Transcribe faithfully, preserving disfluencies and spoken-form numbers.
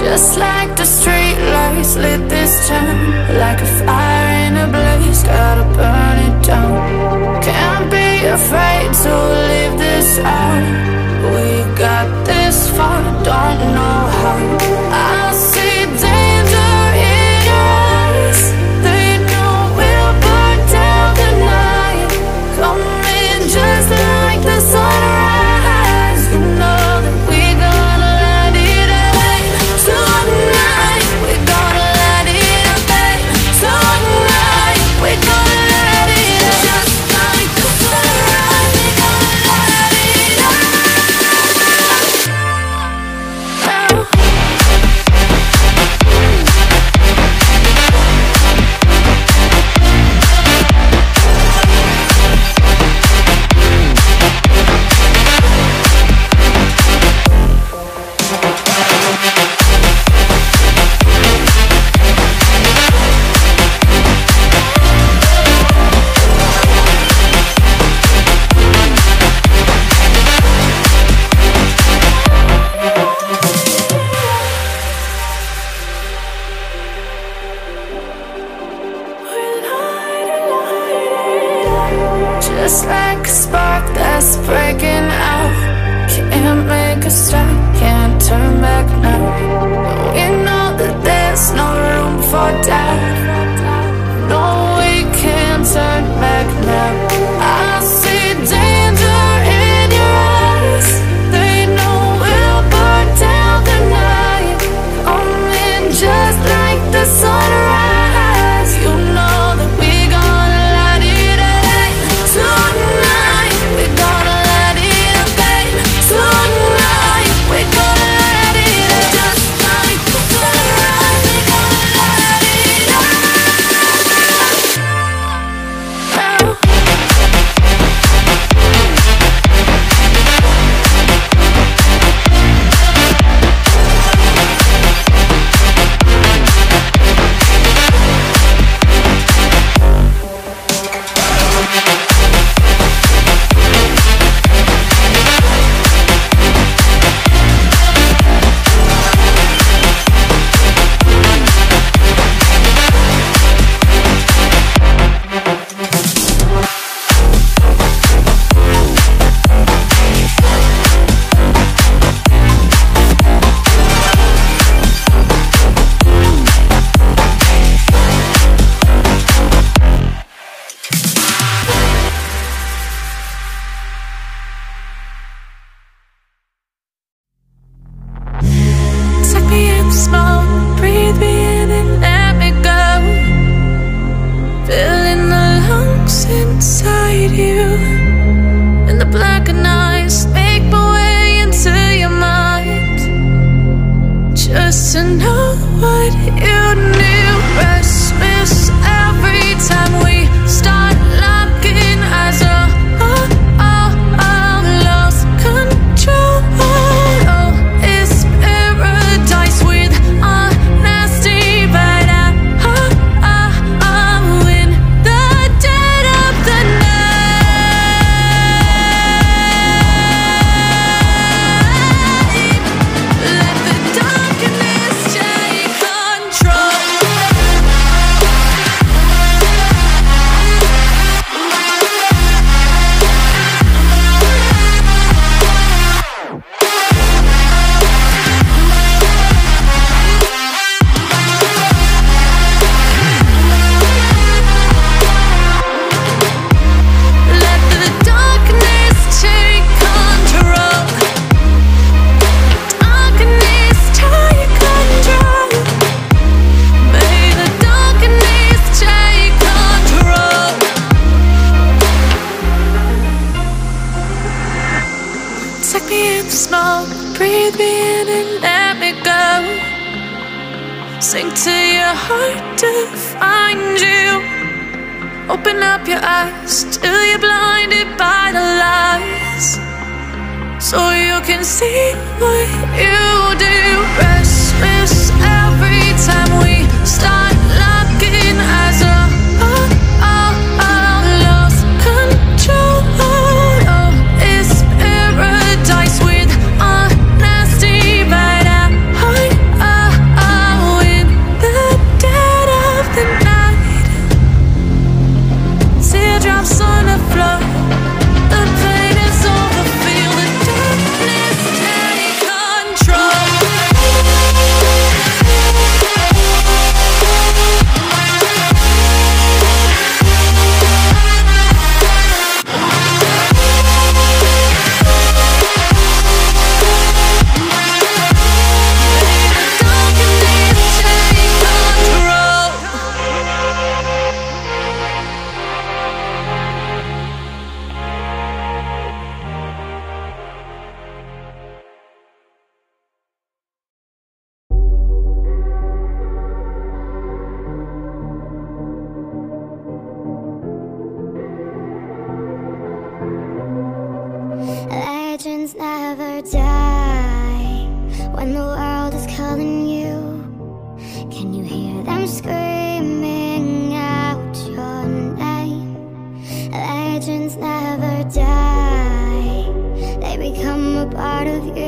Just like the street lights lit this town, like a fire in a blaze, gotta burn it down. Can't be afraid to leave this out. We got this far, don't know how. I see danger in us, they know we'll burn down the night. Come in just like the sunrise, you know that we gonna light it up tonight. We gonna light it up tonight. We gonna light it up just like the sunrise. We gonna light it up. Oh. Just like a spark that's breaking out, can't make a stop, can't turn back now. We know that there's no room for doubt. No, we can't turn back now. I see danger in your eyes, they know we'll burn down the night. Come in just like the sunrise. Ah uh. or die when the world is calling you. Can you hear them screaming out your name? Legends never die, they become a part of you.